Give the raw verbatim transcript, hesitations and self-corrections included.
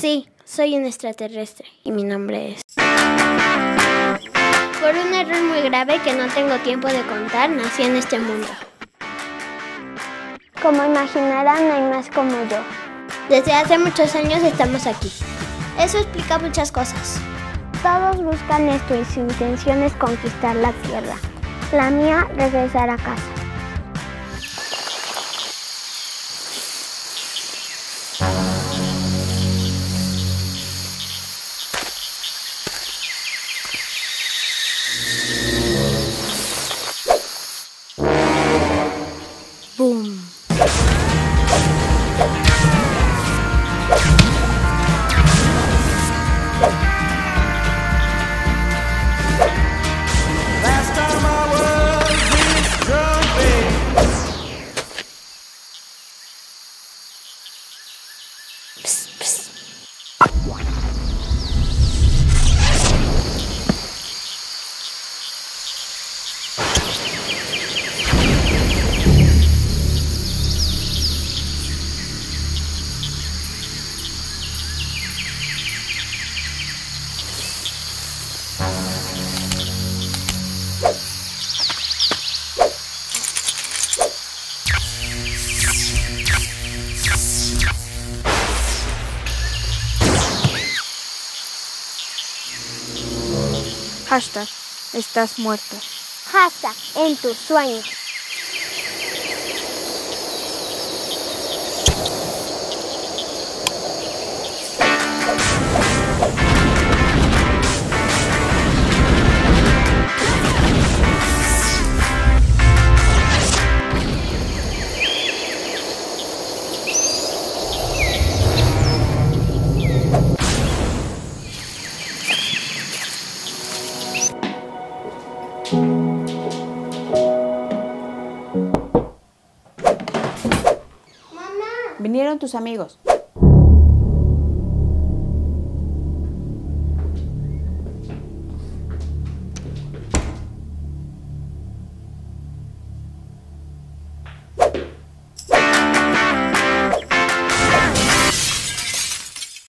Sí, soy un extraterrestre y mi nombre es... Por un error muy grave que no tengo tiempo de contar, nací en este mundo. Como imaginarán, no hay más como yo. Desde hace muchos años estamos aquí. Eso explica muchas cosas. Todos buscan esto y su intención es conquistar la Tierra. La mía, regresar a casa. Boom. Psst, psst. Hashtag, estás muerto. Hashtag, en tus sueños. Vinieron tus amigos.